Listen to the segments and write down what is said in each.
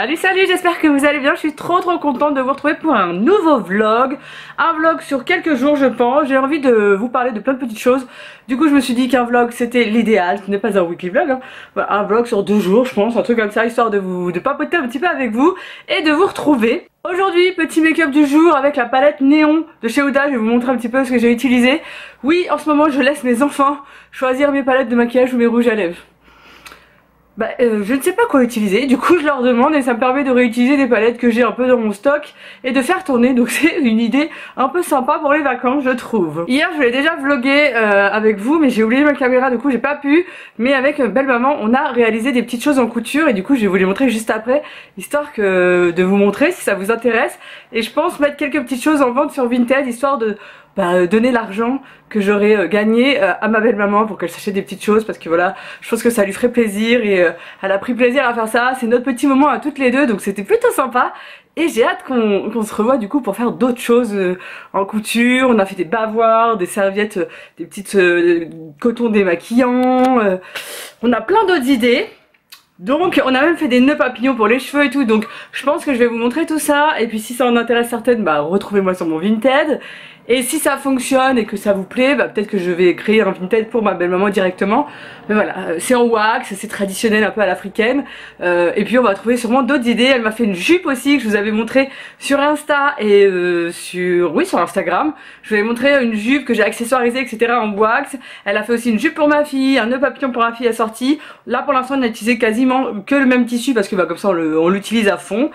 Salut salut, j'espère que vous allez bien, je suis trop contente de vous retrouver pour un nouveau vlog. Un vlog sur quelques jours je pense, j'ai envie de vous parler de plein de petites choses. Du coup je me suis dit qu'un vlog c'était l'idéal, ce n'est pas un weekly vlog, hein. Un vlog sur 2 jours je pense, un truc comme ça, histoire de vous papoter un petit peu avec vous et de vous retrouver. Aujourd'hui, petit make-up du jour avec la palette néon de chez Huda. Je vais vous montrer un petit peu ce que j'ai utilisé. Oui, en ce moment je laisse mes enfants choisir mes palettes de maquillage ou mes rouges à lèvres. Je ne sais pas quoi utiliser, du coup je leur demande et ça me permet de réutiliser des palettes que j'ai un peu dans mon stock et de faire tourner, donc c'est une idée un peu sympa pour les vacances je trouve. Hier je voulais déjà vloguer avec vous mais j'ai oublié ma caméra, du coup j'ai pas pu, mais avec Belle Maman on a réalisé des petites choses en couture et du coup je vais vous les montrer juste après, histoire que de vous montrer si ça vous intéresse, et je pense mettre quelques petites choses en vente sur Vinted, histoire de donner l'argent que j'aurais gagné à ma belle maman pour qu'elle s'achète des petites choses, parce que voilà, je pense que ça lui ferait plaisir et elle a pris plaisir à faire ça, c'est notre petit moment à toutes les deux, donc c'était plutôt sympa et j'ai hâte qu'on se revoie du coup pour faire d'autres choses en couture. On a fait des bavoirs, des serviettes, des petites cotons démaquillants, on a plein d'autres idées. Donc on a même fait des nœuds papillons pour les cheveux et tout, donc je pense que je vais vous montrer tout ça, et puis si ça en intéresse certaines, bah retrouvez-moi sur mon Vinted, et si ça fonctionne et que ça vous plaît, bah peut-être que je vais créer un Vinted pour ma belle-maman directement, mais voilà, c'est en wax, c'est traditionnel un peu à l'africaine, et puis on va trouver sûrement d'autres idées. Elle m'a fait une jupe aussi que je vous avais montré sur Insta et sur Instagram, je vous avais montré une jupe que j'ai accessoirisée etc. en wax. Elle a fait aussi une jupe pour ma fille, un nœud papillon pour ma fille assorti, là pour l'instant on a utilisé quasiment que le même tissu parce que bah, comme ça on l'utilise à fond,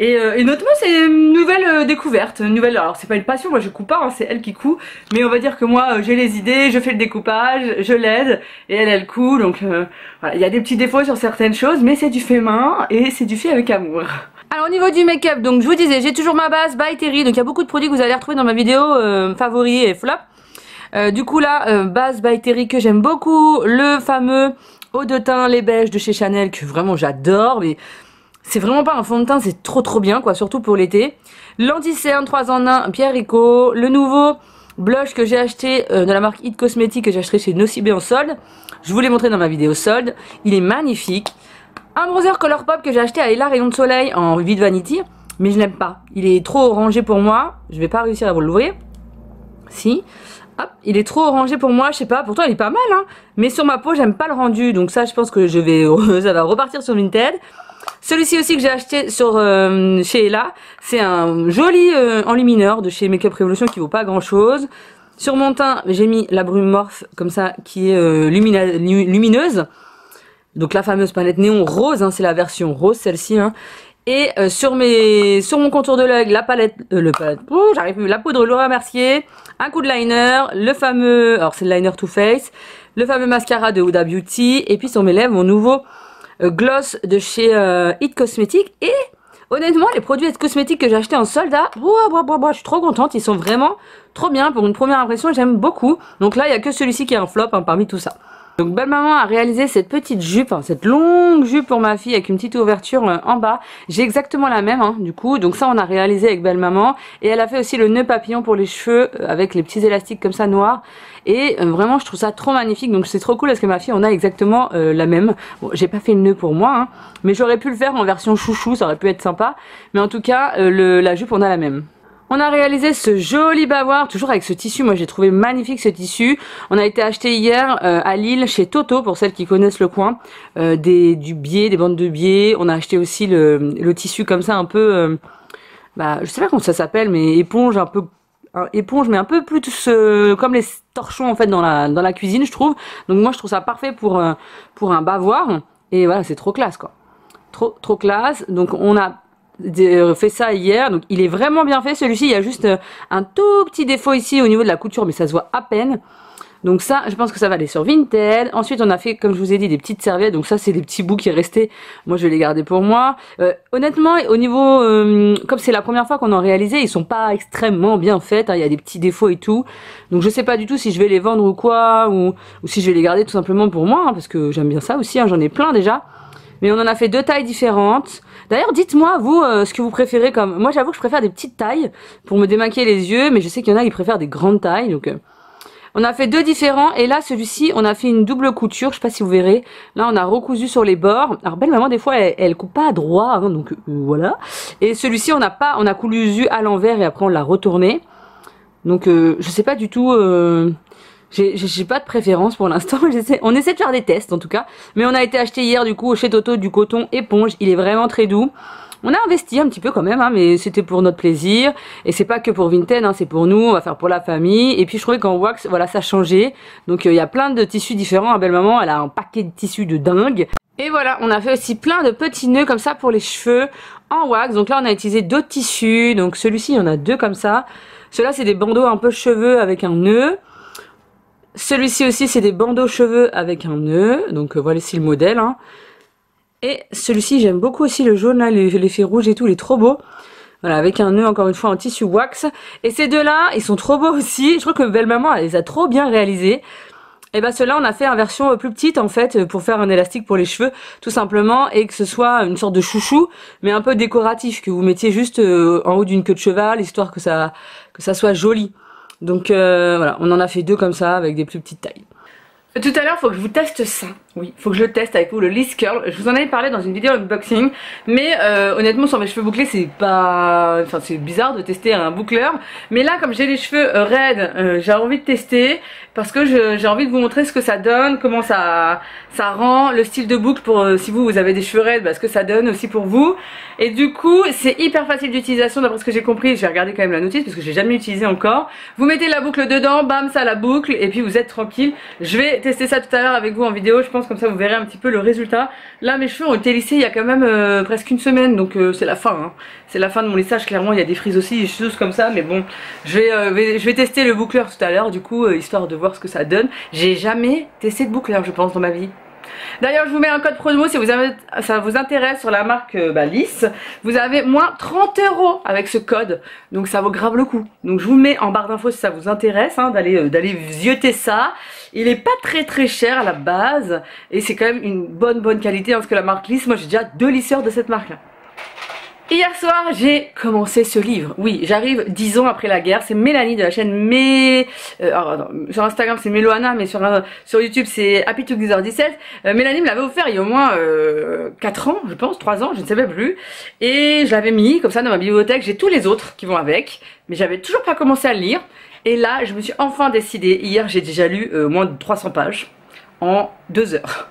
et notamment c'est une nouvelle découverte, une nouvelle, alors c'est pas une passion, moi je coupe pas, hein, c'est elle qui coud, mais on va dire que moi j'ai les idées, je fais le découpage, je l'aide et elle coud, donc voilà, il y a des petits défauts sur certaines choses mais c'est du fait main et c'est du fait avec amour. Alors au niveau du make-up, donc je vous disais j'ai toujours ma base By Terry, donc il y a beaucoup de produits que vous allez retrouver dans ma vidéo favoris et flop, du coup là base By Terry que j'aime beaucoup, le fameux eau de teint les beiges de chez Chanel que vraiment j'adore, mais c'est vraiment pas un fond de teint, c'est trop bien quoi, surtout pour l'été. L'anti-cerne 3 en 1 Pierre Rico, le nouveau blush que j'ai acheté de la marque It Cosmetics que j'ai acheté chez Nocibe en solde, je vous l'ai montré dans ma vidéo solde, il est magnifique. Un bronzer Colourpop que j'ai acheté à Ella Rayon de Soleil en Vite Vanity, mais je l'aime pas, il est trop orangé pour moi, je vais pas réussir à vous l'ouvrir, si... Hop, il est trop orangé pour moi, je sais pas, pourtant il est pas mal hein, mais sur ma peau j'aime pas le rendu, donc ça je pense que je vais, ça va repartir sur Vinted. Celui-ci aussi que j'ai acheté sur chez Ella, c'est un joli enlumineur de chez Makeup Revolution qui vaut pas grand chose. Sur mon teint j'ai mis la brume Morphe comme ça qui est lumineuse, donc la fameuse palette néon rose, hein, c'est la version rose celle-ci hein. Et sur mon contour de l'œil, la palette, la poudre Laura Mercier, un coup de liner, le fameux, alors c'est le liner Too Faced, le fameux mascara de Huda Beauty, et puis sur mes lèvres, mon nouveau gloss de chez It Cosmetics. Et honnêtement, les produits It Cosmetics que j'ai achetés en solde, je suis trop contente, ils sont vraiment trop bien. Pour une première impression, j'aime beaucoup. Donc là, il n'y a que celui-ci qui est un flop hein, parmi tout ça. Donc Belle Maman a réalisé cette petite jupe, hein, cette longue jupe pour ma fille avec une petite ouverture en bas. J'ai exactement la même hein, du coup, donc ça on a réalisé avec Belle Maman. Et elle a fait aussi le nœud papillon pour les cheveux avec les petits élastiques comme ça noirs. Et vraiment je trouve ça trop magnifique, donc c'est trop cool parce que ma fille on a exactement la même. Bon j'ai pas fait le nœud pour moi, hein, mais j'aurais pu le faire en version chouchou, ça aurait pu être sympa. Mais en tout cas la jupe on a la même. On a réalisé ce joli bavoir, toujours avec ce tissu, moi j'ai trouvé magnifique ce tissu. On a été acheté hier à Lille chez Toto, pour celles qui connaissent le coin, des bandes de biais. On a acheté aussi le tissu comme ça un peu, je sais pas comment ça s'appelle, mais éponge un peu, éponge mais un peu plus comme les torchons en fait dans la cuisine je trouve. Donc moi je trouve ça parfait pour un bavoir, et voilà c'est trop classe quoi, trop classe. Donc on a fait ça hier, donc il est vraiment bien fait celui-ci, il y a juste un tout petit défaut ici au niveau de la couture mais ça se voit à peine, donc ça je pense que ça va aller sur Vinted. Ensuite on a fait comme je vous ai dit des petites serviettes, donc ça c'est des petits bouts qui restaient, moi je vais les garder pour moi. Honnêtement au niveau comme c'est la première fois qu'on en réalisait, ils sont pas extrêmement bien faits hein, il y a des petits défauts et tout, donc je sais pas du tout si je vais les vendre ou quoi, ou si je vais les garder tout simplement pour moi hein, parce que j'aime bien ça aussi hein, j'en ai plein déjà. Mais on en a fait 2 tailles différentes. D'ailleurs, dites-moi, vous, ce que vous préférez comme... Moi, j'avoue que je préfère des petites tailles pour me démaquiller les yeux. Mais je sais qu'il y en a qui préfèrent des grandes tailles. Donc, On a fait deux différents et là celui-ci on a fait une double couture, je sais pas si vous verrez. Là on a recousu sur les bords. Alors belle maman des fois elle coupe pas à droit hein, donc voilà. Et celui-ci on a cousu à l'envers et après on l'a retourné. Donc je sais pas du tout, j'ai pas de préférence pour l'instant. On essaie de faire des tests en tout cas. Mais on a été acheté hier du coup chez Toto du coton éponge, il est vraiment très doux. On a investi un petit peu quand même, hein, mais c'était pour notre plaisir. Et c'est pas que pour Vinted, hein, c'est pour nous, on va faire pour la famille. Et puis je trouvais qu'en wax, voilà, ça changeait. Donc il y a plein de tissus différents. Hein, belle maman, elle a un paquet de tissus de dingue. Et voilà, on a fait aussi plein de petits nœuds comme ça pour les cheveux en wax. Donc là, on a utilisé deux tissus. Donc celui-ci, il y en a deux comme ça. Ceux-là, c'est des bandeaux un peu cheveux avec un nœud. Celui-ci aussi, c'est des bandeaux cheveux avec un nœud. Donc voilà ici le modèle, hein. Et celui-ci, j'aime beaucoup aussi le jaune, là, l'effet rouge et tout, il est trop beau. Voilà, avec un nœud, encore une fois, en tissu wax. Et ces deux-là, ils sont trop beaux aussi. Je trouve que belle maman, elle les a trop bien réalisés. Et ben ceux-là, on a fait une version plus petite, en fait, pour faire un élastique pour les cheveux, tout simplement. Et que ce soit une sorte de chouchou, mais un peu décoratif, que vous mettiez juste en haut d'une queue de cheval, histoire que ça soit joli. Donc voilà, on en a fait deux comme ça, avec des plus petites tailles. Tout à l'heure, il faut que je vous teste ça. Oui, il faut que je le teste avec vous, le Liss Curl. Je vous en avais parlé dans une vidéo unboxing. Mais honnêtement, sur mes cheveux bouclés, c'est pas... Enfin, c'est bizarre de tester un boucleur. Mais là, comme j'ai les cheveux raides, j'ai envie de tester. Parce que j'ai envie de vous montrer ce que ça donne, comment ça rend le style de boucle pour si vous avez des cheveux raides, bah, ce que ça donne aussi pour vous. Et du coup, c'est hyper facile d'utilisation d'après ce que j'ai compris. J'ai regardé quand même la notice parce que j'ai jamais utilisé encore. Vous mettez la boucle dedans, bam, ça la boucle. Et puis vous êtes tranquille. Je vais tester ça tout à l'heure avec vous en vidéo, je pense, comme ça vous verrez un petit peu le résultat. Là mes cheveux ont été lissés il y a quand même presque une semaine, donc c'est la fin hein. C'est la fin de mon lissage, clairement il y a des frises aussi, des choses comme ça, mais bon je vais tester le boucleur tout à l'heure du coup, histoire de voir ce que ça donne. J'ai jamais testé de boucleur je pense dans ma vie. D'ailleurs je vous mets un code promo si vous avez, ça vous intéresse sur la marque Liss. Vous avez moins 30 € avec ce code. Donc ça vaut grave le coup. Donc je vous mets en barre d'infos si ça vous intéresse hein, d'aller zioter ça. Il est pas très cher à la base. Et c'est quand même une bonne qualité hein, parce que la marque Liss, moi j'ai déjà deux lisseurs de cette marque là. Hier soir, j'ai commencé ce livre. Oui, j'arrive 10 ans après la guerre. C'est Mélanie de la chaîne sur Instagram, c'est Méloana, mais sur YouTube, c'est Happy to be 17. Mélanie me l'avait offert il y a au moins 4 ans, je pense, 3 ans, je ne sais même plus. Et je l'avais mis comme ça dans ma bibliothèque. J'ai tous les autres qui vont avec, mais j'avais toujours pas commencé à le lire. Et là, je me suis enfin décidée. Hier, j'ai déjà lu moins de 300 pages en 2 heures.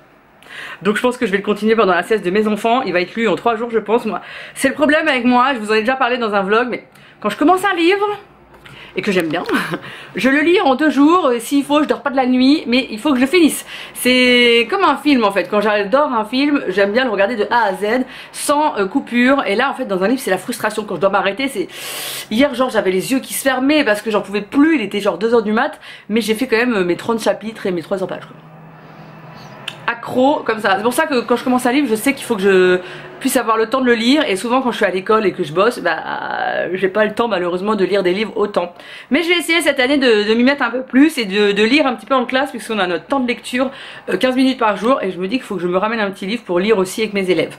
Donc je pense que je vais le continuer pendant la sieste de mes enfants. Il va être lu en 3 jours je pense moi. C'est le problème avec moi, je vous en ai déjà parlé dans un vlog. Mais quand je commence un livre et que j'aime bien, je le lis en 2 jours. S'il faut je dors pas de la nuit, mais il faut que je le finisse. C'est comme un film en fait. Quand j'adore un film, j'aime bien le regarder de A à Z sans coupure. Et là en fait dans un livre c'est la frustration. Quand je dois m'arrêter c'est... Hier genre j'avais les yeux qui se fermaient parce que j'en pouvais plus. Il était genre 2 h du mat. Mais j'ai fait quand même mes 30 chapitres et mes 300 pages quoi. Accro comme ça, c'est pour ça que quand je commence un livre je sais qu'il faut que je puisse avoir le temps de le lire. Et souvent quand je suis à l'école et que je bosse, bah j'ai pas le temps malheureusement de lire des livres autant. Mais je vais essayer cette année de m'y mettre un peu plus et de lire un petit peu en classe puisqu'on a notre temps de lecture 15 minutes par jour. Et je me dis qu'il faut que je me ramène un petit livre pour lire aussi avec mes élèves.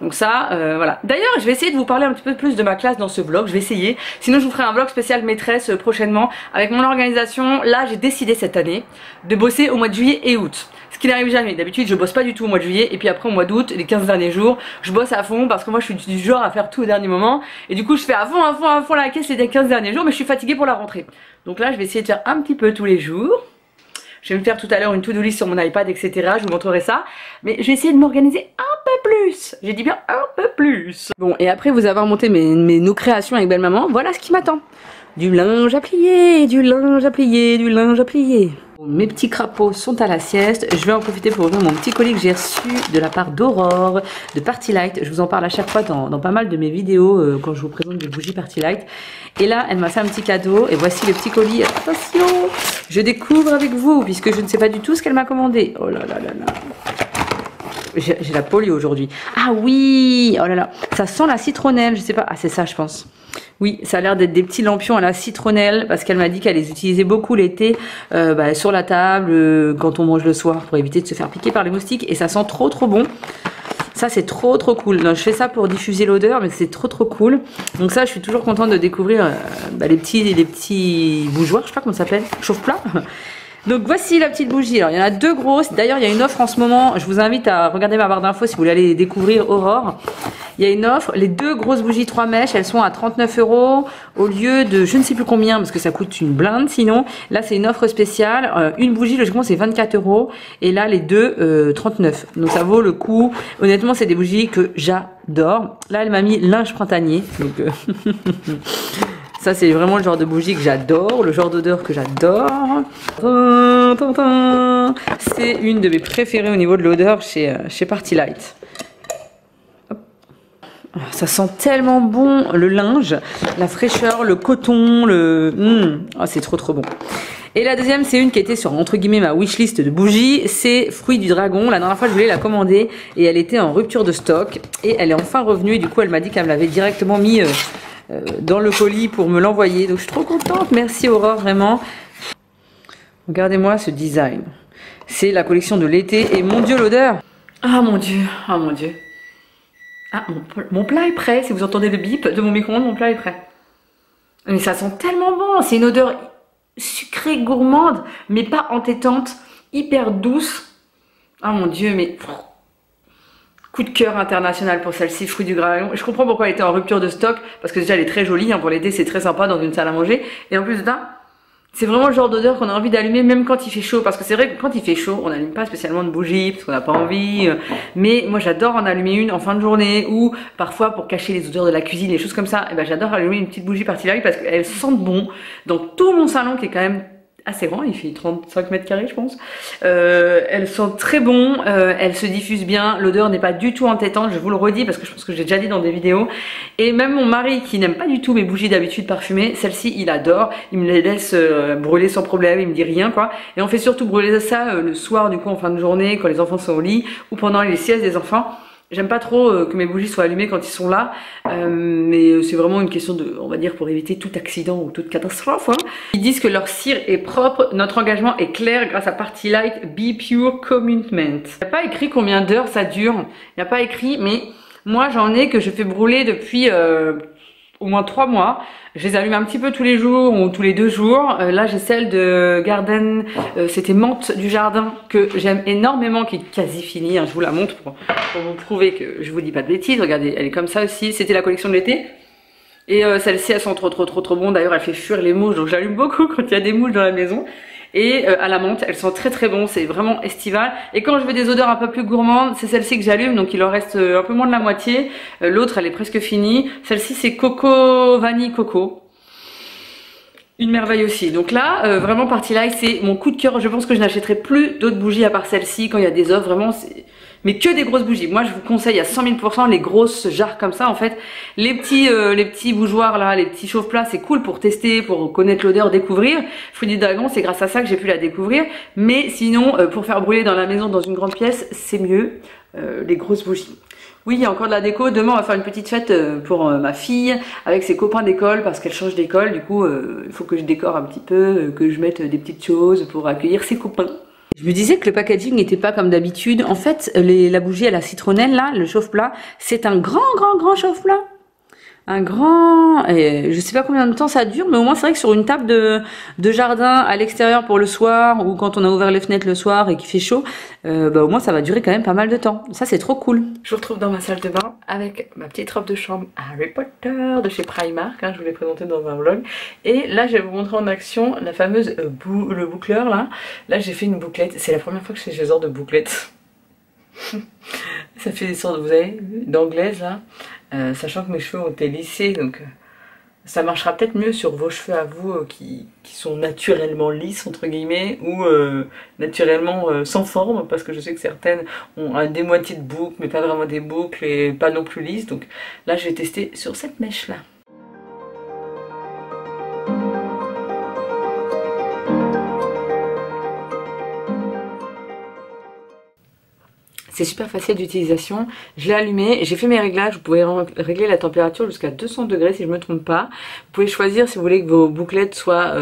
Donc ça, voilà. D'ailleurs, je vais essayer de vous parler un petit peu plus de ma classe dans ce vlog. Je vais essayer. Sinon, je vous ferai un vlog spécial maîtresse prochainement avec mon organisation. Là, j'ai décidé cette année de bosser au mois de juillet et août. Ce qui n'arrive jamais. D'habitude, je bosse pas du tout au mois de juillet. Et puis après, au mois d'août, les 15 derniers jours, je bosse à fond parce que moi, je suis du genre à faire tout au dernier moment. Et du coup, je fais à fond la caisse les 15 derniers jours. Mais je suis fatiguée pour la rentrée. Donc là, je vais essayer de faire un petit peu tous les jours. Je vais me faire tout à l'heure une to-do list sur mon iPad, etc. Je vous montrerai ça. Mais je vais essayer de m'organiser un peu plus. J'ai dit bien un peu plus. Bon, et après vous avoir monté nos créations avec belle maman, voilà ce qui m'attend. Du linge à plier, du linge à plier, du linge à plier. Bon, mes petits crapauds sont à la sieste. Je vais en profiter pour ouvrir mon petit colis que j'ai reçu de la part d'Aurore, de Party Light. Je vous en parle à chaque fois dans pas mal de mes vidéos quand je vous présente des bougies Party Light. Et là, elle m'a fait un petit cadeau. Et voici le petit colis. Attention, je découvre avec vous puisque je ne sais pas du tout ce qu'elle m'a commandé. Oh là là là là. J'ai la polio aujourd'hui. Ah oui, oh là là. Ça sent la citronnelle, je sais pas. Ah c'est ça je pense. Oui, ça a l'air d'être des petits lampions à la citronnelle parce qu'elle m'a dit qu'elle les utilisait beaucoup l'été sur la table, quand on mange le soir pour éviter de se faire piquer par les moustiques. Et ça sent trop bon. Ça c'est trop cool. Non, je fais ça pour diffuser l'odeur mais c'est trop cool. Donc ça je suis toujours contente de découvrir les petits bourgeois, je sais pas comment ça s'appelle, chauffe-plat. Donc voici la petite bougie. Alors il y en a deux grosses. D'ailleurs il y a une offre en ce moment. Je vous invite à regarder ma barre d'infos si vous voulez aller découvrir Aurore. Il y a une offre. Les deux grosses bougies 3 mèches, elles sont à 39 € au lieu de je ne sais plus combien parce que ça coûte une blinde sinon. Là c'est une offre spéciale. Une bougie logiquement c'est 24 € et là les deux 39. Donc ça vaut le coup. Honnêtement c'est des bougies que j'adore. Là elle m'a mis linge printanier. Donc ça c'est vraiment le genre de bougie que j'adore, le genre d'odeur que j'adore. C'est une de mes préférées au niveau de l'odeur chez Party Light. Ça sent tellement bon le linge, la fraîcheur, le coton, le... Oh, c'est trop trop bon. Et la deuxième, c'est une qui était sur, entre guillemets, ma wishlist de bougies. C'est Fruit du Dragon. La dernière fois, je voulais la commander et elle était en rupture de stock. Et elle est enfin revenue et du coup, elle m'a dit qu'elle me l'avait directement mis dans le colis pour me l'envoyer. Donc, je suis trop contente. Merci Aurore, vraiment. Regardez-moi ce design. C'est la collection de l'été. Et mon Dieu, l'odeur! Ah mon Dieu, ah mon Dieu. Ah, mon plat est prêt. Si vous entendez le bip de mon micro-ondes, mon plat est prêt. Mais ça sent tellement bon. C'est une odeur... sucrée, gourmande, mais pas entêtante, hyper douce. Ah mon Dieu, mais coup de cœur international pour celle-ci, Fruit du Dragon. Je comprends pourquoi elle était en rupture de stock, parce que déjà elle est très jolie, hein, pour l'été c'est très sympa dans une salle à manger. Et en plus de ça, c'est vraiment le genre d'odeur qu'on a envie d'allumer même quand il fait chaud, parce que c'est vrai que quand il fait chaud, on n'allume pas spécialement de bougies, parce qu'on n'a pas envie, mais moi j'adore en allumer une en fin de journée, ou parfois pour cacher les odeurs de la cuisine, les choses comme ça, et ben j'adore allumer une petite bougie particulière parce qu'elle sent bon dans tout mon salon qui est quand même assez grand, il fait 35 mètres carrés je pense. Elle sent très bon, elle se diffuse bien, l'odeur n'est pas du tout entêtante, je vous le redis parce que je pense que j'ai déjà dit dans des vidéos. Et même mon mari qui n'aime pas du tout mes bougies d'habitude parfumées, celle-ci il adore, il me les laisse brûler sans problème, il me dit rien quoi. Et on fait surtout brûler ça le soir du coup en fin de journée quand les enfants sont au lit ou pendant les siestes des enfants. J'aime pas trop que mes bougies soient allumées quand ils sont là, mais c'est vraiment une question de, on va dire, pour éviter tout accident ou toute catastrophe. Hein. Ils disent que leur cire est propre, notre engagement est clair grâce à Party Light, Be Pure Commitment. Il n'y a pas écrit combien d'heures ça dure, il n'y a pas écrit, mais moi j'en ai que je fais brûler depuis au moins 3 mois. Je les allume un petit peu tous les jours ou tous les 2 jours. Là j'ai celle de Garden, c'était menthe du jardin que j'aime énormément, qui est quasi finie, hein, je vous la montre pour vous prouver que je vous dis pas de bêtises. Regardez, elle est comme ça aussi, c'était la collection de l'été. Et celle-ci elle sent trop trop trop trop bon, d'ailleurs elle fait fuir les mouches, donc j'allume beaucoup quand il y a des mouches dans la maison. Et à la menthe, elle sent très très bon, c'est vraiment estival. Et quand je veux des odeurs un peu plus gourmandes, c'est celle-ci que j'allume, donc il en reste un peu moins de la moitié. L'autre, elle est presque finie. Celle-ci, c'est coco, vanille, coco. Une merveille aussi. Donc là, vraiment Party Light, c'est mon coup de cœur. Je pense que je n'achèterai plus d'autres bougies à part celle-ci quand il y a des offres. Vraiment, c'est... mais que des grosses bougies. Moi, je vous conseille à 100 000% les grosses jarres comme ça, en fait. Les petits bougeoirs, là, les petits chauffe-plats, c'est cool pour tester, pour connaître l'odeur, découvrir. Fruit du Dragon, c'est grâce à ça que j'ai pu la découvrir. Mais sinon, pour faire brûler dans la maison, dans une grande pièce, c'est mieux les grosses bougies. Oui, il y a encore de la déco. Demain, on va faire une petite fête pour ma fille avec ses copains d'école parce qu'elle change d'école. Du coup, il faut que je décore un petit peu, que je mette des petites choses pour accueillir ses copains. Je me disais que le packaging n'était pas comme d'habitude. En fait, la bougie à la citronnelle, là, le chauffe-plat, c'est un grand chauffe-plat. Et je sais pas combien de temps ça dure, mais au moins c'est vrai que sur une table de jardin à l'extérieur pour le soir ou quand on a ouvert les fenêtres le soir et qu'il fait chaud, bah au moins ça va durer quand même pas mal de temps. Ça c'est trop cool. Je vous retrouve dans ma salle de bain avec ma petite robe de chambre Harry Potter de chez Primark, hein, je vous l'ai présentée dans un vlog. Et là je vais vous montrer en action la fameuse le boucleur là. Là j'ai fait une bouclette, c'est la première fois que je fais ce genre de bouclette. Ça fait des sortes, vous savez, d'anglaise là. Sachant que mes cheveux ont été lissés, donc ça marchera peut-être mieux sur vos cheveux à vous qui sont naturellement lisses entre guillemets ou naturellement sans forme, parce que je sais que certaines ont des moitiés de boucles mais pas vraiment des boucles et pas non plus lisses. Donc là je vais tester sur cette mèche là. C'est super facile d'utilisation, je l'ai allumé, j'ai fait mes réglages, vous pouvez régler la température jusqu'à 200 degrés si je ne me trompe pas. Vous pouvez choisir si vous voulez que vos bouclettes soient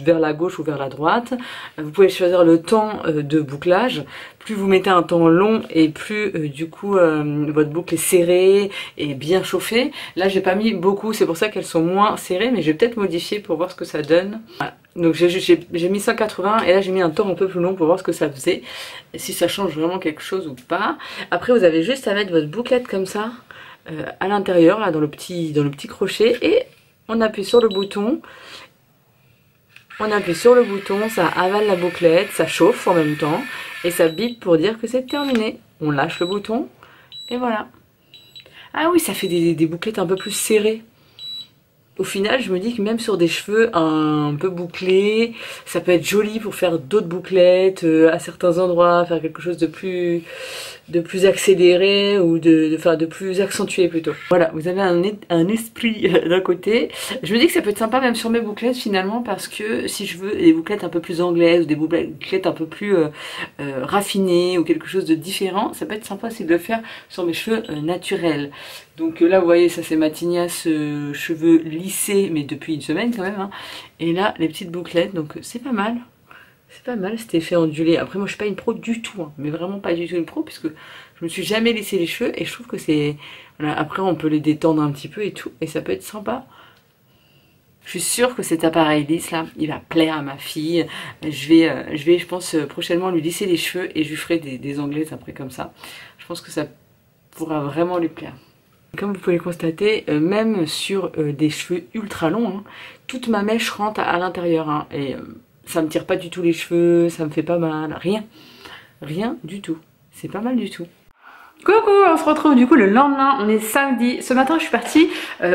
vers la gauche ou vers la droite. Vous pouvez choisir le temps de bouclage. Plus vous mettez un temps long et plus du coup votre boucle est serrée et bien chauffée. Là j'ai pas mis beaucoup, c'est pour ça qu'elles sont moins serrées, mais je vais peut-être modifier pour voir ce que ça donne. Voilà. Donc j'ai mis 180 et là j'ai mis un temps un peu plus long pour voir ce que ça faisait, si ça change vraiment quelque chose ou pas. Après vous avez juste à mettre votre bouclette comme ça à l'intérieur là dans le petit crochet et on appuie sur le bouton. On appuie sur le bouton, ça avale la bouclette, ça chauffe en même temps et ça bip pour dire que c'est terminé. On lâche le bouton et voilà. Ah oui, ça fait des bouclettes un peu plus serrées. Au final, je me dis que même sur des cheveux un peu bouclés, ça peut être joli pour faire d'autres bouclettes à certains endroits, faire quelque chose de plus accéléré ou de plus accentué plutôt. Voilà, vous avez un esprit d'un côté. Je me dis que ça peut être sympa même sur mes bouclettes finalement parce que si je veux des bouclettes un peu plus anglaises ou des bouclettes un peu plus raffinées ou quelque chose de différent, ça peut être sympa aussi de le faire sur mes cheveux naturels. Donc là vous voyez, ça c'est ma tignasse cheveux lissés, mais depuis une semaine quand même. Hein. Et là les petites bouclettes, donc c'est pas mal. C'est pas mal cet effet ondulé. Après moi je suis pas une pro du tout, hein, mais vraiment pas du tout une pro, puisque je me suis jamais laissé les cheveux et je trouve que c'est... Voilà, après on peut les détendre un petit peu et tout, et ça peut être sympa. Je suis sûre que cet appareil lisse là, il va plaire à ma fille. Je vais je pense prochainement lui lisser les cheveux et je lui ferai des anglaises après comme ça. Je pense que ça pourra vraiment lui plaire. Comme vous pouvez le constater, même sur des cheveux ultra longs, hein, toute ma mèche rentre à l'intérieur. Hein, et ça me tire pas du tout les cheveux, ça me fait pas mal, rien. Rien du tout, c'est pas mal du tout. Coucou, on se retrouve du coup le lendemain, on est samedi. Ce matin je suis partie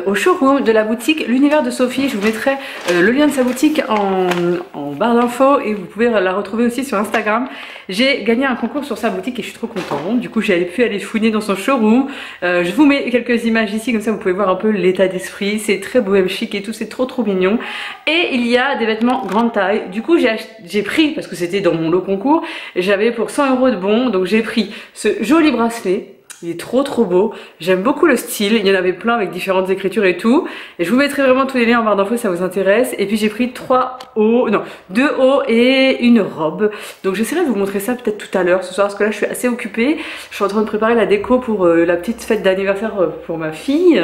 au showroom de la boutique L'univers de Sophie. Je vous mettrai le lien de sa boutique en barre d'infos et vous pouvez la retrouver aussi sur Instagram. J'ai gagné un concours sur sa boutique et je suis trop contente. Du coup j'avais pu aller fouiner dans son showroom. Je vous mets quelques images ici comme ça vous pouvez voir un peu l'état d'esprit. C'est très bohème chic et tout, c'est trop trop mignon. Et il y a des vêtements grande taille. Du coup j'ai pris, parce que c'était dans mon lot concours, j'avais pour 100 € de bon. Donc j'ai pris ce joli bracelet. Il est trop trop beau, j'aime beaucoup le style, il y en avait plein avec différentes écritures et tout. Et je vous mettrai vraiment tous les liens en barre d'infos si ça vous intéresse. Et puis j'ai pris 2 hauts et une robe. Donc j'essaierai de vous montrer ça peut-être tout à l'heure ce soir, parce que là je suis assez occupée. Je suis en train de préparer la déco pour la petite fête d'anniversaire pour ma fille.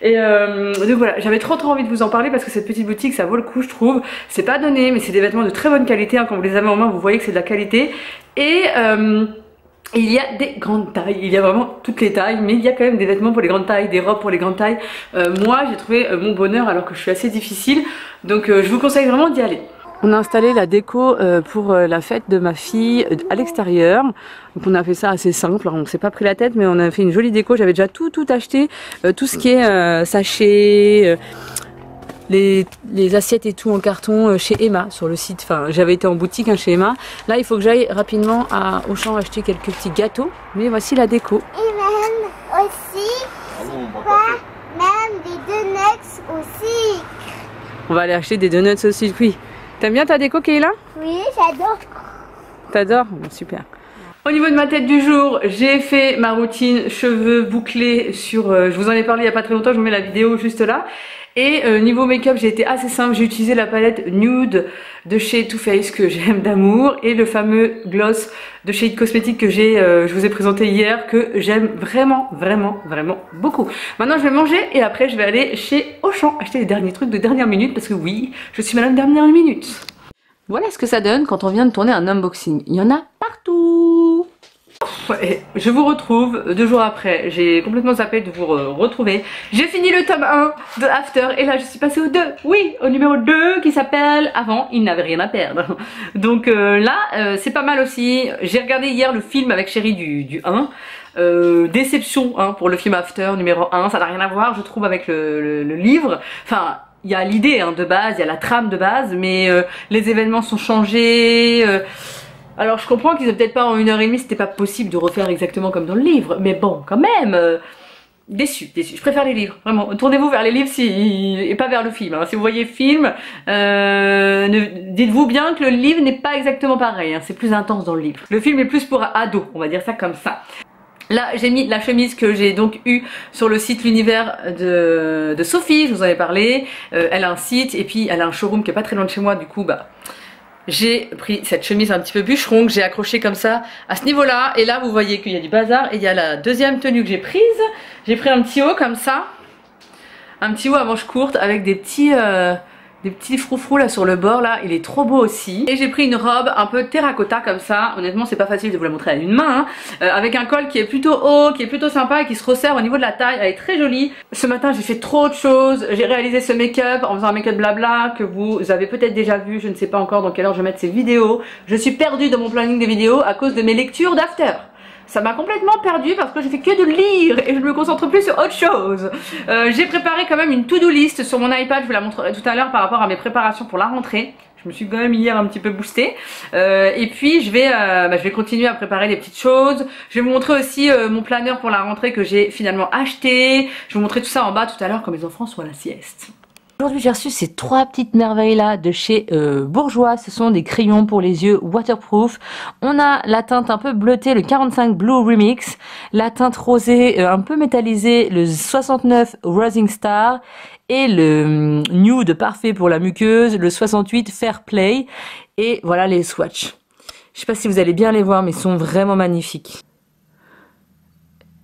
Et donc voilà, j'avais trop trop envie de vous en parler parce que cette petite boutique ça vaut le coup je trouve. C'est pas donné mais c'est des vêtements de très bonne qualité, hein. Quand vous les avez en main vous voyez que c'est de la qualité. Et... il y a des grandes tailles, il y a vraiment toutes les tailles, mais il y a quand même des vêtements pour les grandes tailles, des robes pour les grandes tailles. Moi j'ai trouvé mon bonheur alors que je suis assez difficile, donc je vous conseille vraiment d'y aller. On a installé la déco pour la fête de ma fille à l'extérieur. Donc on a fait ça assez simple, on s'est pas pris la tête mais on a fait une jolie déco. J'avais déjà tout acheté, tout ce qui est sachet, les assiettes et tout en carton chez Emma sur le site, enfin j'avais été en boutique hein, chez Emma. Là il faut que j'aille rapidement à Auchan acheter quelques petits gâteaux, mais voici la déco. Et même aussi, même des donuts au sucre. On va aller acheter des donuts au sucre, oui. T'aimes bien ta déco Kayla? Oui, j'adore. T'adores? Bon, super. Au niveau de ma tête du jour, j'ai fait ma routine cheveux bouclés sur... je vous en ai parlé il n'y a pas très longtemps, je vous mets la vidéo juste là. Et niveau make-up, j'ai été assez simple, j'ai utilisé la palette Nude de chez Too Faced que j'aime d'amour et le fameux gloss de chez It Cosmetics que je vous ai présenté hier, que j'aime vraiment beaucoup. Maintenant je vais manger et après je vais aller chez Auchan acheter les derniers trucs de dernière minute parce que oui, je suis madame dernière minute. Voilà ce que ça donne quand on vient de tourner un unboxing, il y en a partout. Et je vous retrouve 2 jours après, j'ai complètement zappé de vous retrouver. J'ai fini le tome 1 de After et là je suis passée au 2, oui, au numéro 2 qui s'appelle Avant, il n'avait rien à perdre. Donc là c'est pas mal aussi, j'ai regardé hier le film avec Chérie du 1. Déception hein, pour le film After numéro 1, ça n'a rien à voir je trouve avec le livre, enfin... Il y a l'idée hein, de base, il y a la trame de base, mais les événements sont changés. Alors je comprends qu'ils n'ont peut-être pas en 1h30, c'était pas possible de refaire exactement comme dans le livre, mais bon, quand même, déçu. Je préfère les livres, vraiment. Tournez-vous vers les livres et pas vers le film. Hein. Si vous voyez film, dites-vous bien que le livre n'est pas exactement pareil, hein. C'est plus intense dans le livre. Le film est plus pour ados, on va dire ça comme ça. Là j'ai mis la chemise que j'ai donc eue sur le site L'univers de Sophie, je vous en ai parlé, elle a un site et puis elle a un showroom qui est pas très loin de chez moi, du coup bah j'ai pris cette chemise un petit peu bûcheron que j'ai accrochée comme ça à ce niveau là et là vous voyez qu'il y a du bazar et il y a la deuxième tenue que j'ai prise, j'ai pris un petit haut comme ça, un petit haut à manches courtes avec des petits des petits froufrous là sur le bord là, il est trop beau aussi. Et j'ai pris une robe un peu terracotta comme ça, honnêtement c'est pas facile de vous la montrer à une main hein, avec un col qui est plutôt haut, qui est plutôt sympa et qui se resserre au niveau de la taille, elle est très jolie. Ce matin j'ai fait trop de choses, j'ai réalisé ce make-up en faisant un make-up blabla que vous avez peut-être déjà vu, je ne sais pas encore dans quelle heure je vais mettre ces vidéos. Je suis perdue dans mon planning de vidéos à cause de mes lectures d'After. Ça m'a complètement perdue parce que j'ai fait que de lire et je me concentre plus sur autre chose. J'ai préparé quand même une to-do list sur mon iPad, je vous la montrerai tout à l'heure par rapport à mes préparations pour la rentrée. Je me suis quand même hier un petit peu boostée. Et puis je vais continuer à préparer des petites choses. Je vais vous montrer aussi mon planner pour la rentrée que j'ai finalement acheté. Je vais vous montrer tout ça en bas tout à l'heure quand mes enfants sont à la sieste. Aujourd'hui j'ai reçu ces trois petites merveilles là de chez Bourjois, ce sont des crayons pour les yeux waterproof. On a la teinte un peu bleutée, le 45 Blue Remix, la teinte rosée un peu métallisée, le 69 Rising Star et le nude parfait pour la muqueuse, le 68 Fair Play. Et voilà les swatchs. Je sais pas si vous allez bien les voir mais ils sont vraiment magnifiques.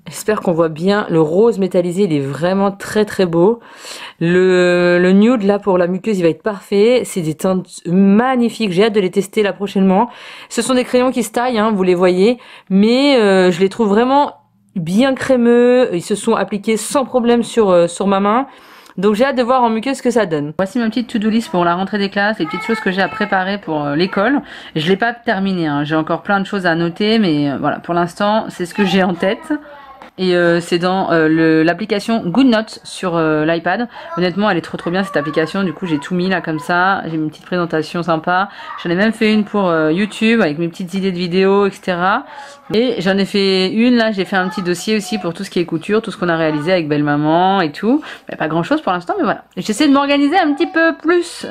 J'espère qu'on voit bien, le rose métallisé il est vraiment très très beau. Le nude là pour la muqueuse il va être parfait, c'est des teintes magnifiques, j'ai hâte de les tester là prochainement. Ce sont des crayons qui se taillent, hein, vous les voyez, mais je les trouve vraiment bien crémeux, ils se sont appliqués sans problème sur ma main. Donc j'ai hâte de voir en muqueuse ce que ça donne. Voici ma petite to-do list pour la rentrée des classes, les petites choses que j'ai à préparer pour l'école. Je l'ai pas terminée, hein, j'ai encore plein de choses à noter, mais voilà, pour l'instant c'est ce que j'ai en tête. Et c'est dans l'application GoodNotes sur l'iPad. Honnêtement elle est trop bien cette application. Du coup j'ai tout mis là comme ça. J'ai une petite présentation sympa. J'en ai même fait une pour YouTube avec mes petites idées de vidéos etc. Et j'en ai fait une là. J'ai fait un petit dossier aussi pour tout ce qui est couture. Tout ce qu'on a réalisé avec Belle Maman et tout. Bah, pas grand chose pour l'instant mais voilà. J'essaie de m'organiser un petit peu plus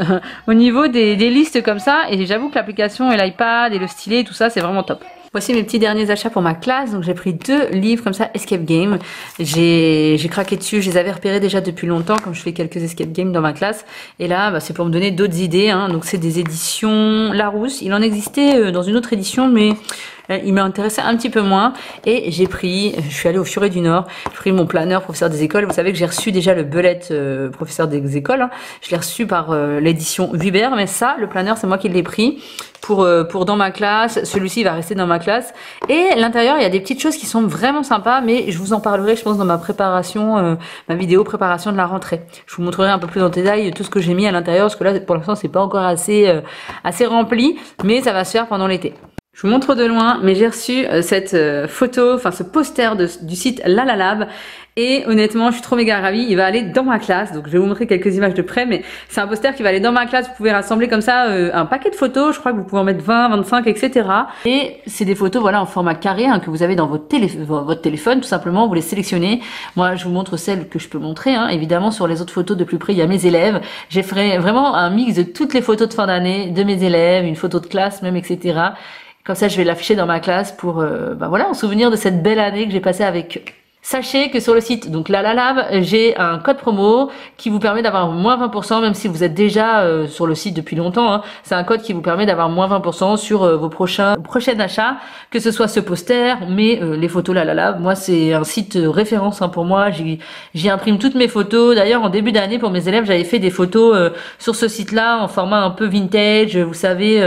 au niveau des listes comme ça. Et j'avoue que l'application et l'iPad et le stylet et tout ça c'est vraiment top. Voici mes petits derniers achats pour ma classe, donc j'ai pris 2 livres comme ça, Escape Game, j'ai craqué dessus, je les avais repérés déjà depuis longtemps, comme je fais quelques Escape Game dans ma classe, et là bah, c'est pour me donner d'autres idées, hein. Donc c'est des éditions Larousse, il en existait dans une autre édition mais il m'intéressait un petit peu moins, et j'ai pris, je suis allée au Furet du Nord, j'ai pris mon planeur professeur des écoles, vous savez que j'ai reçu déjà le bullet professeur des écoles, hein. Je l'ai reçu par l'édition Vibert, mais ça, le planeur c'est moi qui l'ai pris, pour dans ma classe, celui-ci va rester dans ma classe, et l'intérieur il y a des petites choses qui sont vraiment sympas, mais je vous en parlerai je pense dans ma préparation, ma vidéo préparation de la rentrée, je vous montrerai un peu plus en détail tout ce que j'ai mis à l'intérieur, parce que là pour l'instant c'est pas encore assez rempli, mais ça va se faire pendant l'été. Je vous montre de loin, mais j'ai reçu cette photo, enfin ce poster du site Lalalab. Et honnêtement, je suis trop méga ravie, il va aller dans ma classe. Donc je vais vous montrer quelques images de près, mais c'est un poster qui va aller dans ma classe. Vous pouvez rassembler comme ça un paquet de photos, je crois que vous pouvez en mettre 20, 25, etc. Et c'est des photos voilà en format carré hein, que vous avez dans votre téléphone, tout simplement, vous les sélectionnez. Moi, je vous montre celles que je peux montrer. Hein. Évidemment, sur les autres photos de plus près, il y a mes élèves. J'ai fait vraiment un mix de toutes les photos de fin d'année, de mes élèves, une photo de classe même, etc. Comme ça, je vais l'afficher dans ma classe pour, ben voilà, en souvenir de cette belle année que j'ai passée avec eux. Sachez que sur le site donc Lalalab, j'ai un code promo qui vous permet d'avoir moins 20%, même si vous êtes déjà sur le site depuis longtemps. Hein, c'est un code qui vous permet d'avoir moins 20% sur vos prochains achats, que ce soit ce poster, mais les photos Lalalab. Moi, c'est un site référence hein, pour moi. J'y imprime toutes mes photos. D'ailleurs, en début d'année, pour mes élèves, j'avais fait des photos sur ce site-là en format un peu vintage, vous savez,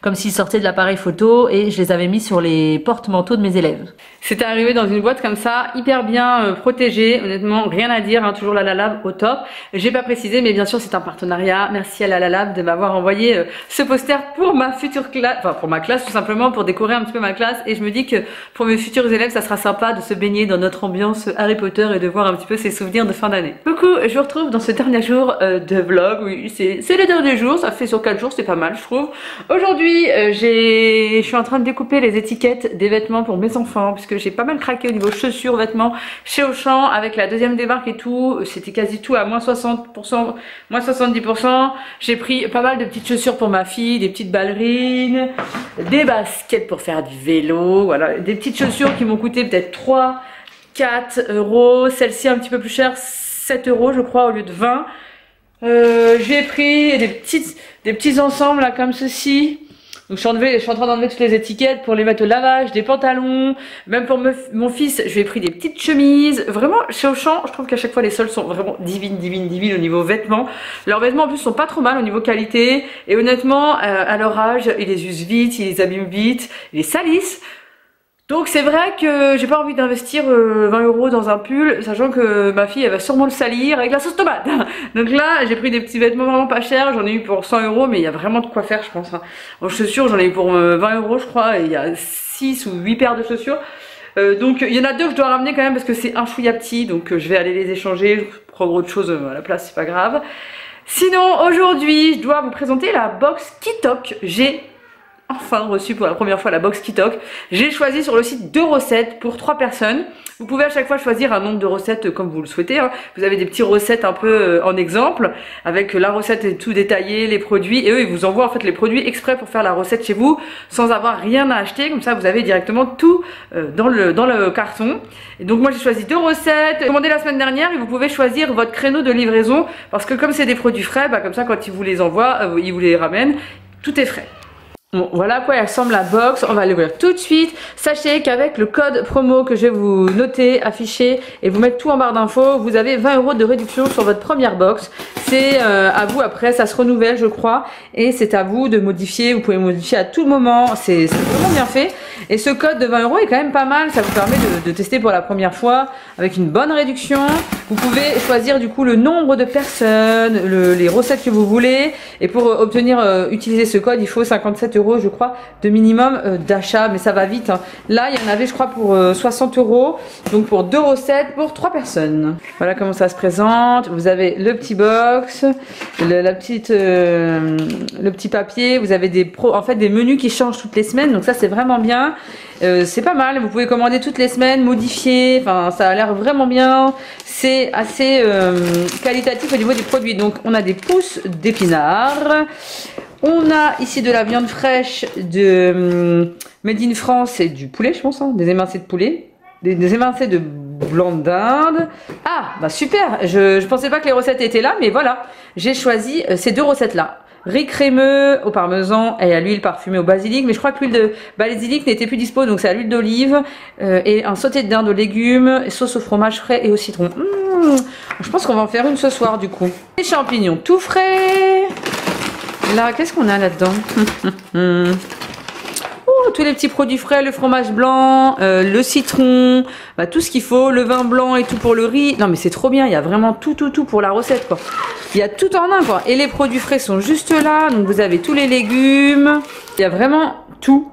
comme s'ils sortaient de l'appareil photo, et je les avais mis sur les porte-manteaux de mes élèves. C'était arrivé dans une boîte comme ça, hyper bien protégé, honnêtement rien à dire hein, toujours Lalalab au top. J'ai pas précisé mais bien sûr c'est un partenariat, merci à Lalalab de m'avoir envoyé ce poster pour ma future classe, enfin pour ma classe tout simplement, pour décorer un petit peu ma classe, et je me dis que pour mes futurs élèves ça sera sympa de se baigner dans notre ambiance Harry Potter et de voir un petit peu ses souvenirs de fin d'année. Coucou, je vous retrouve dans ce dernier jour de vlog, oui c'est le dernier jour, ça fait sur 4 jours, c'est pas mal je trouve. Aujourd'hui je suis en train de découper les étiquettes des vêtements pour mes enfants, puisque j'ai pas mal craqué au niveau chaussures, vêtements chez Auchan avec la deuxième débarque et tout, c'était quasi tout à moins 60%, moins 70%. J'ai pris pas mal de petites chaussures pour ma fille, des petites ballerines, des baskets pour faire du vélo, voilà, des petites chaussures qui m'ont coûté peut-être 3, 4 euros, celle-ci un petit peu plus chère, 7 euros je crois au lieu de 20. J'ai pris des petits ensembles là, comme ceci. Donc je suis en train d'enlever toutes les étiquettes pour les mettre au lavage, des pantalons, même pour mon fils, je lui ai pris des petites chemises. Vraiment, chez Auchan, je trouve qu'à chaque fois les soldes sont vraiment divines au niveau vêtements. Leurs vêtements en plus sont pas trop mal au niveau qualité. Et honnêtement, à leur âge, ils les usent vite, ils les abîment vite, ils les salissent. Donc c'est vrai que j'ai pas envie d'investir 20 € dans un pull, sachant que ma fille elle va sûrement le salir avec la sauce tomate. Donc là j'ai pris des petits vêtements vraiment pas chers, j'en ai eu pour 100 €, mais il y a vraiment de quoi faire je pense. En chaussures j'en ai eu pour 20 € je crois, et il y a 6 ou 8 paires de chaussures. Donc il y en a deux que je dois ramener quand même parce que c'est un chouïa petit, donc je vais aller les échanger, prendre autre chose à la place, c'est pas grave. Sinon aujourd'hui je dois vous présenter la box Quitoque. J'ai enfin reçu pour la première fois la box Quitoque. J'ai choisi sur le site 2 recettes pour 3 personnes. Vous pouvez à chaque fois choisir un nombre de recettes comme vous le souhaitez. Vous avez des petites recettes un peu en exemple avec la recette et tout détaillé, les produits, et eux ils vous envoient en fait les produits exprès pour faire la recette chez vous sans avoir rien à acheter. Comme ça vous avez directement tout dans le carton. Et donc moi j'ai choisi 2 recettes. J'ai commandé la semaine dernière et vous pouvez choisir votre créneau de livraison parce que comme c'est des produits frais, bah comme ça quand ils vous les envoient, ils vous les ramènent, tout est frais. Bon, voilà à quoi elle ressemble la box, on va l'ouvrir tout de suite. Sachez qu'avec le code promo que je vais vous noter, afficher et vous mettre tout en barre d'infos, vous avez 20 € de réduction sur votre première box. C'est à vous après, ça se renouvelle je crois, et c'est à vous de modifier, vous pouvez modifier à tout moment, c'est vraiment bien fait. Et ce code de 20 € est quand même pas mal, ça vous permet de tester pour la première fois avec une bonne réduction. Vous pouvez choisir du coup le nombre de personnes, les recettes que vous voulez, et pour obtenir, utiliser ce code, il faut 57 € je crois de minimum d'achat, mais ça va vite hein. Là il y en avait je crois pour 60 €, donc pour 2 recettes pour 3 personnes. Voilà comment ça se présente, vous avez le petit box, le petit papier, vous avez en fait des menus qui changent toutes les semaines, donc ça c'est vraiment bien. C'est pas mal, vous pouvez commander toutes les semaines, modifier, enfin ça a l'air vraiment bien, c'est assez qualitatif au niveau des produits. Donc on a des pousses d'épinards, on a ici de la viande fraîche de Made in France et du poulet je pense, hein, des émincés de poulet, des émincés de blanc d'Inde. Ah bah super, je pensais pas que les recettes étaient là, mais voilà, j'ai choisi ces 2 recettes là. Riz crémeux au parmesan et à l'huile parfumée au basilic, mais je crois que l'huile de basilic n'était plus dispo, donc c'est à l'huile d'olive, et un sauté de dinde aux légumes, sauce au fromage frais et au citron. Je pense qu'on va en faire une ce soir du coup. Les champignons tout frais. Là, qu'est-ce qu'on a là-dedans? Oh, tous les petits produits frais, le fromage blanc, le citron, bah, tout ce qu'il faut, le vin blanc et tout pour le riz. Non mais c'est trop bien, il y a vraiment tout pour la recette quoi. Il y a tout en un quoi. Et les produits frais sont juste là, donc vous avez tous les légumes. Il y a vraiment tout.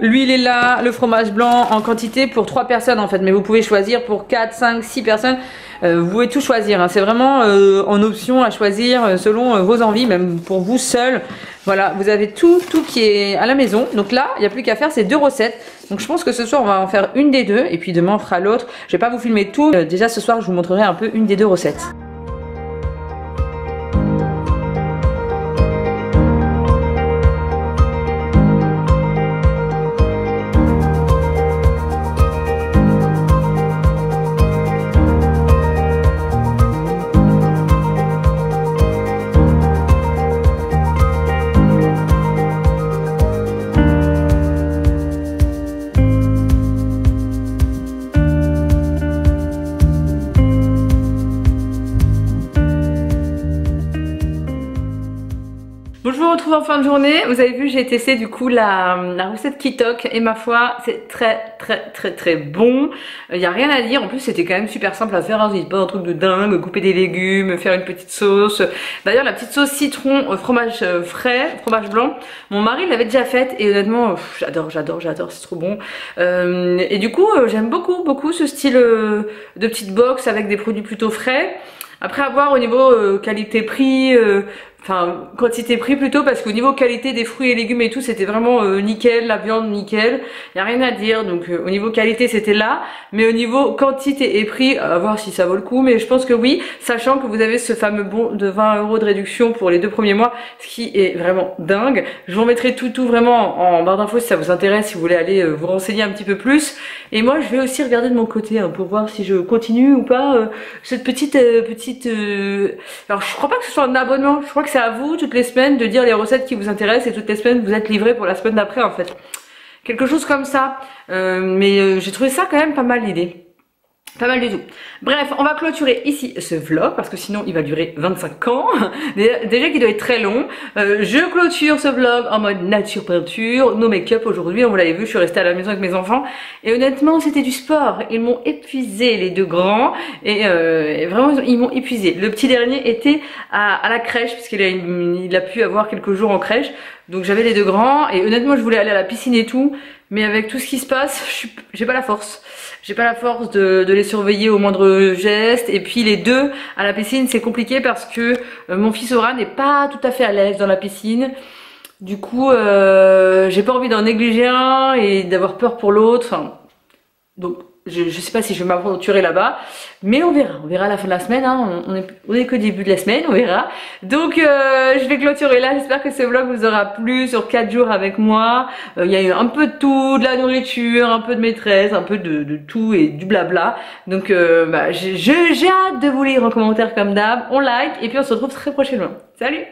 L'huile est là, le fromage blanc en quantité pour 3 personnes en fait, mais vous pouvez choisir pour 4, 5, 6 personnes. Vous pouvez tout choisir, hein. C'est vraiment en option à choisir selon vos envies, même pour vous seul. Voilà, vous avez tout qui est à la maison. Donc là, il n'y a plus qu'à faire ces 2 recettes. Donc je pense que ce soir, on va en faire une des deux et puis demain, on fera l'autre. Je vais pas vous filmer tout. Déjà ce soir, je vous montrerai un peu une des 2 recettes. En fin de journée, vous avez vu, j'ai testé du coup la recette Quitoque et ma foi c'est très bon. Il n'y a rien à dire, en plus c'était quand même super simple à faire, hein. C'est pas un truc de dingue, couper des légumes, faire une petite sauce. D'ailleurs la petite sauce citron, fromage frais, fromage blanc, mon mari l'avait déjà faite et honnêtement j'adore, c'est trop bon. Et du coup j'aime beaucoup ce style de petite box avec des produits plutôt frais. Après avoir au niveau qualité-prix, enfin quantité-prix plutôt, parce qu'au niveau qualité des fruits et légumes et tout, c'était vraiment nickel, la viande nickel, il n'y a rien à dire. Donc au niveau qualité c'était là, mais au niveau quantité et prix, à voir si ça vaut le coup, mais je pense que oui, sachant que vous avez ce fameux bon de 20 € de réduction pour les 2 premiers mois, ce qui est vraiment dingue. Je vous remettrai tout vraiment en barre d'infos si ça vous intéresse, si vous voulez aller vous renseigner un petit peu plus. Et moi je vais aussi regarder de mon côté hein, pour voir si je continue ou pas cette petite... alors je crois pas que ce soit un abonnement, je crois que c'est à vous toutes les semaines de dire les recettes qui vous intéressent, et toutes les semaines vous êtes livrés pour la semaine d'après en fait. Quelque chose comme ça. Mais j'ai trouvé ça quand même pas mal l'idée. Pas mal du tout. Bref, on va clôturer ici ce vlog parce que sinon il va durer 25 ans. Déjà qu'il doit être très long. Je clôture ce vlog en mode nature peinture, no make-up aujourd'hui. Vous l'avez vu, je suis restée à la maison avec mes enfants. Et honnêtement, c'était du sport. Ils m'ont épuisé, les deux grands. Et vraiment, ils m'ont épuisé. Le petit dernier était à la crèche parce qu'il a pu avoir quelques jours en crèche. Donc j'avais les deux grands et honnêtement je voulais aller à la piscine et tout, mais avec tout ce qui se passe, j'ai pas la force. J'ai pas la force de les surveiller au moindre geste. Et puis les deux à la piscine c'est compliqué parce que mon fils Aura n'est pas tout à fait à l'aise dans la piscine. Du coup j'ai pas envie d'en négliger un et d'avoir peur pour l'autre. Enfin, donc je sais pas si je vais m'aventurer là-bas, mais on verra à la fin de la semaine, hein. on est qu'au début de la semaine, on verra. Donc je vais clôturer là, j'espère que ce vlog vous aura plu sur 4 jours avec moi. Il y a eu un peu de tout, de la nourriture, un peu de maîtresse, un peu de tout et du blabla. Donc bah, j'ai hâte de vous lire en commentaire comme d'hab, on like et puis on se retrouve très prochainement. Salut!